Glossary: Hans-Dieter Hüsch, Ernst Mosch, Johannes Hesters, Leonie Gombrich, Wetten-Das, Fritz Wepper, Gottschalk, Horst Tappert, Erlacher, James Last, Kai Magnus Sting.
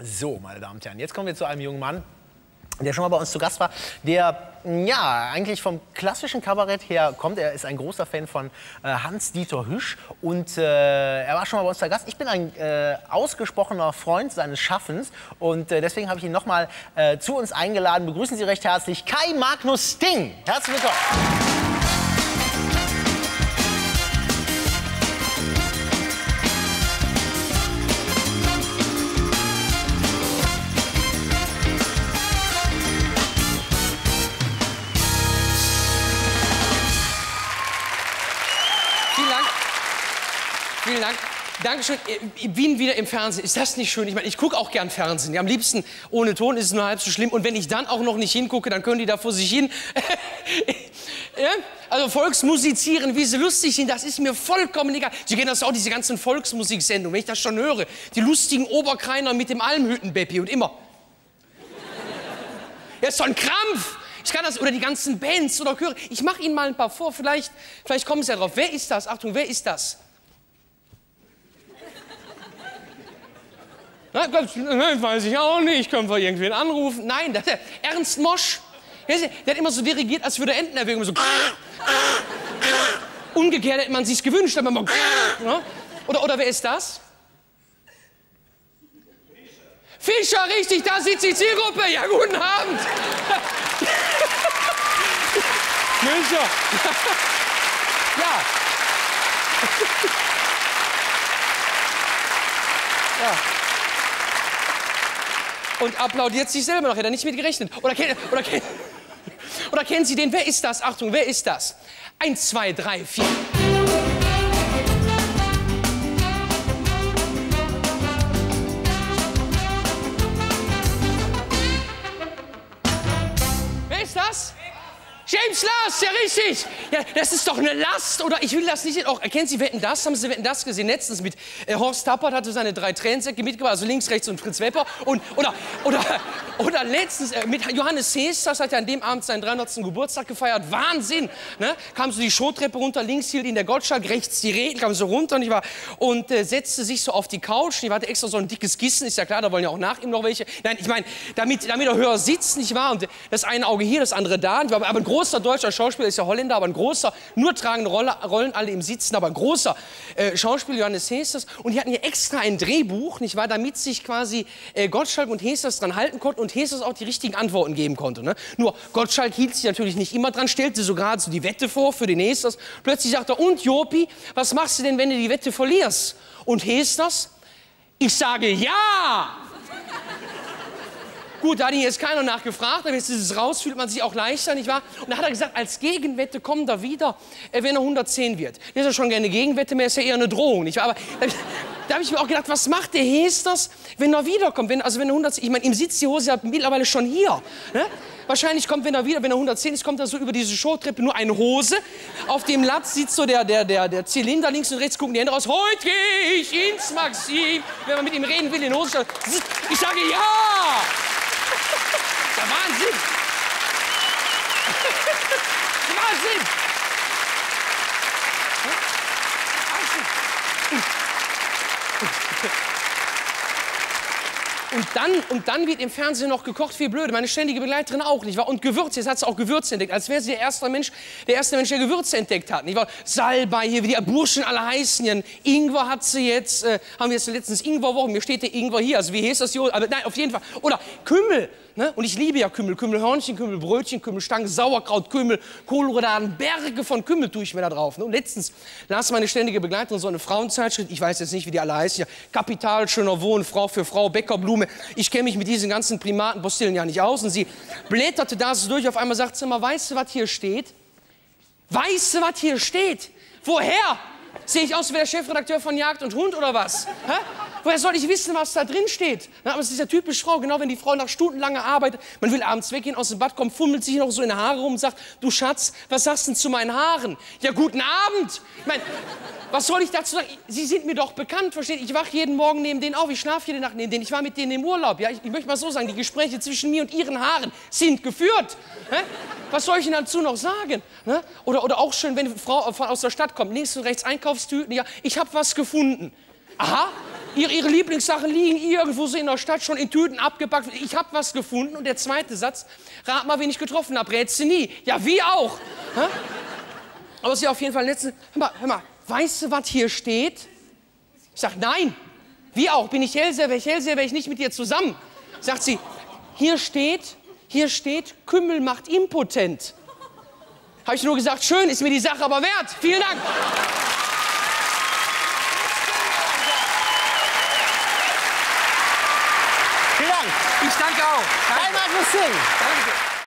So, meine Damen und Herren, jetzt kommen wir zu einem jungen Mann, der schon mal bei uns zu Gast war, der ja eigentlich vom klassischen Kabarett her kommt. Er ist ein großer Fan von Hans-Dieter Hüsch und er war schon mal bei uns zu Gast. Ich bin ein ausgesprochener Freund seines Schaffens und deswegen habe ich ihn noch mal zu uns eingeladen. Begrüßen Sie recht herzlich Kai Magnus Sting. Herzlich willkommen. Vielen Dank. Dankeschön. Wien wieder im Fernsehen. Ist das nicht schön? Ich meine, ich gucke auch gern Fernsehen. Am liebsten ohne Ton, ist es nur halb so schlimm. Und wenn ich dann auch noch nicht hingucke, dann können die da vor sich hin. Ja? Also Volksmusizieren, wie sie lustig sind, das ist mir vollkommen egal. Sie kennen das auch, diese ganzen Volksmusiksendungen, wenn ich das schon höre. Die lustigen Oberkreiner mit dem Almhüttenbeppi und immer. Ja, ist doch ein Krampf. Ich kann das, oder die ganzen Bands oder Chöre. Ich mache Ihnen mal ein paar vor, vielleicht kommen Sie ja drauf. Wer ist das? Achtung, wer ist das? Na, weiß ich auch nicht, können wir irgendwen anrufen? Nein, das, Ernst Mosch, der hat immer so dirigiert, als würde er Enten erwägen. So umgekehrt hätte man sich's gewünscht, aber man oder wer ist das? Fischer, richtig, da sitzt die Zielgruppe. Ja, guten Abend. Fischer. Ja. Und applaudiert sich selber noch, hätte er nicht mit gerechnet. Oder kennen Sie den? Wer ist das? Achtung, wer ist das? 1, 2, 3, 4. Wer ist das? James Last, ja richtig. Ja, das ist doch eine Last, oder? Ich will das nicht. Auch erkennen Sie Wetten-Das? Haben Sie Wetten-Das gesehen? Letztens mit Horst Tappert hatte seine 3 Tränensäcke mitgebracht, also links, rechts und Fritz Wepper. Und oder letztens mit Johannes Hesters hat ja an dem Abend seinen 300. Geburtstag gefeiert. Wahnsinn, ne? Kam so die Showtreppe runter, links hielt ihn der Gottschalk, rechts die Reden, kam so runter und ich war und setzte sich so auf die Couch. Ich hatte extra so ein dickes Kissen, ist ja klar, da wollen ja auch nach ihm noch welche. Nein, ich meine, damit er höher sitzt, nicht wahr? Und das eine Auge hier, das andere da. Ich war, aber ein großer deutscher Schauspieler, ist ja Holländer, aber ein großer, nur tragende Rollen, alle im Sitzen, aber ein großer Schauspieler, Johannes Hesters. Und die hatten hier extra ein Drehbuch, nicht wahr, damit sich quasi Gottschalk und Hesters dran halten konnten und Hesters auch die richtigen Antworten geben konnte. Ne? Nur Gottschalk hielt sich natürlich nicht immer dran, stellte so gerade so die Wette vor für den Hesters. Plötzlich sagt er, und Jopi, was machst du denn, wenn du die Wette verlierst? Und Hesters, ich sage ja! Gut, da hat ihn jetzt keiner nachgefragt, aber jetzt ist es raus, fühlt man sich auch leichter, nicht wahr? Und da hat er gesagt, als Gegenwette kommt er wieder, wenn er 110 wird. Der ist ja schon gerne Gegenwette, mehr ist ja eher eine Drohung, nicht wahr? Aber da hab ich mir auch gedacht, was macht der Hesters, wenn er wiederkommt? Wenn er 110, ich meine, ihm sitzt die Hose ja mittlerweile schon hier. Ne? Wahrscheinlich kommt, wenn er 110 ist, kommt er so über diese Showtreppe nur eine Hose. Auf dem Latz sitzt so der Zylinder, links und rechts gucken die Hände raus. Heute gehe ich ins Maxim. Wenn man mit ihm reden will, in Hose. Ich sage ja! Der Wahnsinn! Wahnsinn! Und dann wird im Fernsehen noch gekocht, wie blöd. Meine ständige Begleiterin auch, nicht wahr? Und Gewürze, jetzt hat sie auch Gewürze entdeckt. Als wäre sie der erste Mensch, der Gewürze entdeckt hat, nicht wahr? Salbei hier, wie die Burschen alle heißen. Ihren Ingwer hat sie jetzt, haben wir jetzt letztens Ingwerwochen. Mir steht der Ingwer hier, also wie heißt das hier? Aber nein, auf jeden Fall. Oder Kümmel, ne? Und ich liebe ja Kümmel. Kümmelhörnchen, Kümmelbrötchen, Kümmelstangen, Sauerkraut, Kümmel, Kohlraben, Berge von Kümmel tue ich mir da drauf. Ne? Und letztens las meine ständige Begleiterin so eine Frauenzeitschrift. Ich weiß jetzt nicht, wie die alle heißen. Ja, Kapital, Schöner Wohnen, Frau für Frau, Bäckerblume. Ich kenne mich mit diesen ganzen Primatenpostillen ja nicht aus. Und sie blätterte da so durch. Auf einmal sagt sie immer, weißt du, was hier steht? Weißt du, was hier steht? Woher? Sehe ich aus wie der Chefredakteur von Jagd und Hund oder was? Hä? Woher soll ich wissen, was da drin steht? Na, aber es ist ja typisch Frau, genau wenn die Frau nach stundenlanger Arbeit, man will abends weggehen, aus dem Bad kommen, fummelt sich noch so in die Haare rum und sagt, du Schatz, was sagst du denn zu meinen Haaren? Ja, guten Abend! Ich meine, was soll ich dazu sagen? Sie sind mir doch bekannt, versteht? Ich wache jeden Morgen neben denen auf, ich schlafe jede Nacht neben denen, ich war mit denen im Urlaub. Ja, ich möchte mal so sagen, die Gespräche zwischen mir und ihren Haaren sind geführt. Hä? Was soll ich denn dazu noch sagen? Ne? Oder auch schön, wenn eine Frau aus der Stadt kommt, links und rechts Einkaufstüten, ja, ich habe was gefunden. Aha, Ihre Lieblingssachen liegen irgendwo so in der Stadt, schon in Tüten abgepackt. Ich habe was gefunden. Und der zweite Satz, rat mal, wen ich getroffen habe. Rätst du nie? Ja, wie auch. Ha? Aber es ist ja auf jeden Fall letzte. Hör mal, weißt du, was hier steht? Ich sag, nein. Wie auch? Bin ich Hellseher, wäre ich nicht mit dir zusammen. Sagt sie, hier steht, Kümmel macht impotent. Habe ich nur gesagt, schön, ist mir die Sache aber wert. Vielen Dank. Vielen Dank. Ich danke auch. Kai Magnus Sting. Danke.